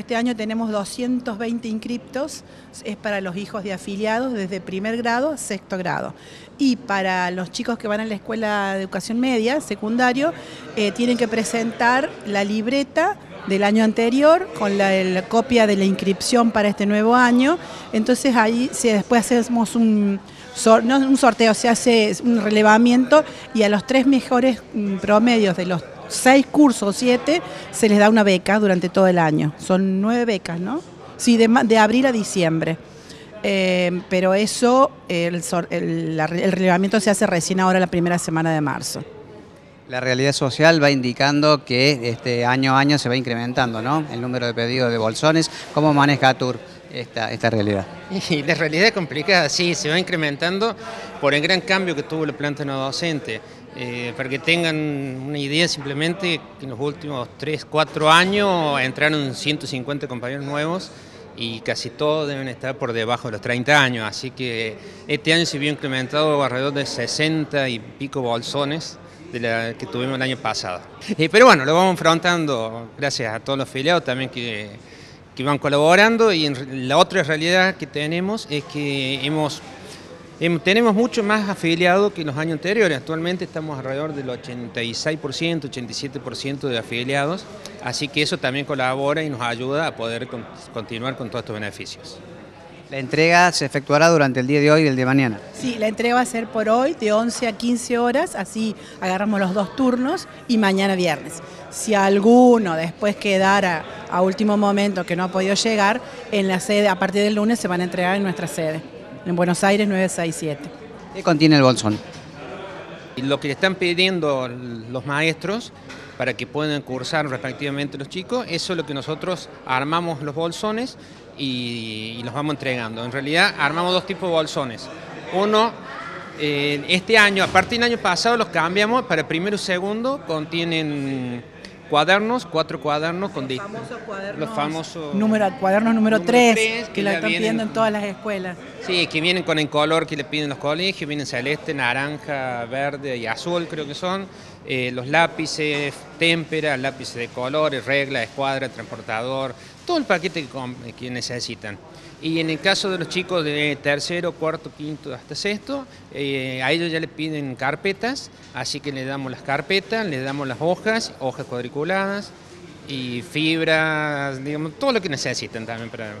Este año tenemos 220 inscriptos, es para los hijos de afiliados desde primer grado a sexto grado. Y para los chicos que van a la escuela de educación media, secundario, tienen que presentar la libreta del año anterior con la copia de la inscripción para este nuevo año. Entonces ahí después hacemos un sorteo, se hace un relevamiento y a los 3 mejores promedios de los 6 cursos, 7, se les da una beca durante todo el año. Son 9 becas, ¿no? Sí, de abril a diciembre. Pero eso, el relevamiento se hace recién ahora, la primera semana de marzo. La realidad social va indicando que año a año se va incrementando, ¿no?, el número de pedidos de bolsones. ¿Cómo maneja Atur esta realidad? Y la realidad es complicada, sí, se va incrementando por el gran cambio que tuvo la planta no docente. Para que tengan una idea, simplemente que en los últimos 3-4 años entraron 150 compañeros nuevos y casi todos deben estar por debajo de los 30 años, así que este año se vio incrementado alrededor de 60 y pico bolsones de la que tuvimos el año pasado. Pero bueno, lo vamos afrontando gracias a todos los afiliados también que van colaborando, y la otra realidad que tenemos es que tenemos mucho más afiliados que los años anteriores. Actualmente estamos alrededor del 86%, 87% de afiliados, así que eso también colabora y nos ayuda a poder continuar con todos estos beneficios. ¿La entrega se efectuará durante el día de hoy y el de mañana? Sí, la entrega va a ser por hoy de 11 a 15 horas, así agarramos los 2 turnos, y mañana viernes. Si alguno después quedara a último momento que no ha podido llegar, en la sede, a partir del lunes se van a entregar en nuestra sede, en Buenos Aires 967. ¿Qué contiene el bolsón? Lo que están pidiendo los maestros para que puedan cursar respectivamente los chicos, eso es lo que nosotros armamos los bolsones y los vamos entregando. En realidad armamos 2 tipos de bolsones. Uno, este año, a partir del año pasado los cambiamos para primero y segundo, contienen cuadernos, 4 cuadernos con cuadernos número 3 que la están pidiendo en todas las escuelas. Sí, que vienen con el color que le piden los colegios, vienen celeste, naranja, verde y azul, creo que son. Los lápices, témpera, lápices de colores, regla, escuadra, transportador, todo el paquete que necesitan. Y en el caso de los chicos de tercero, cuarto, quinto hasta sexto, a ellos ya les piden carpetas, así que les damos las carpetas, les damos las hojas, hojas cuadriculadas y fibras, digamos, todo lo que necesitan también para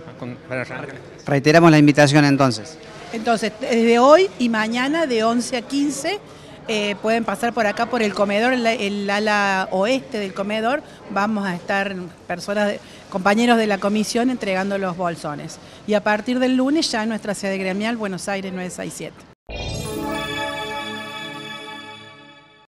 arrancar. Reiteramos la invitación entonces. Entonces, desde hoy y mañana de 11 a 15 pueden pasar por acá por el comedor, el ala oeste del comedor. Vamos a estar compañeros de la comisión entregando los bolsones. Y a partir del lunes ya en nuestra sede gremial, Buenos Aires 967.